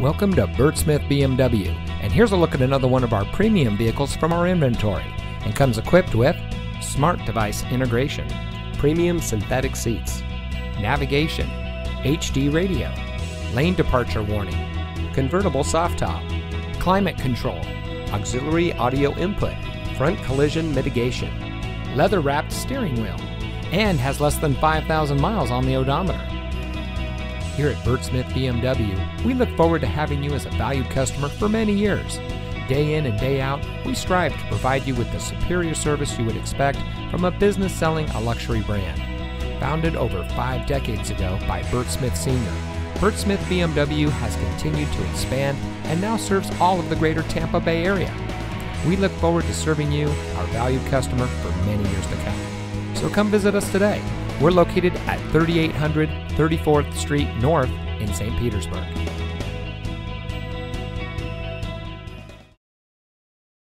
Welcome to Bert Smith BMW, and here's a look at another one of our premium vehicles from our inventory, and comes equipped with smart device integration, premium synthetic seats, navigation, HD radio, lane departure warning, convertible soft top, climate control, auxiliary audio input, front collision mitigation, leather wrapped steering wheel, and has less than 5,000 miles on the odometer. Here at Bert Smith BMW, we look forward to having you as a valued customer for many years. Day in and day out, we strive to provide you with the superior service you would expect from a business selling a luxury brand. Founded over 5 decades ago by Bert Smith Sr., Bert Smith BMW has continued to expand and now serves all of the greater Tampa Bay area. We look forward to serving you, our valued customer, for many years to come. So come visit us today. We're located at 3800 34th Street North in St. Petersburg.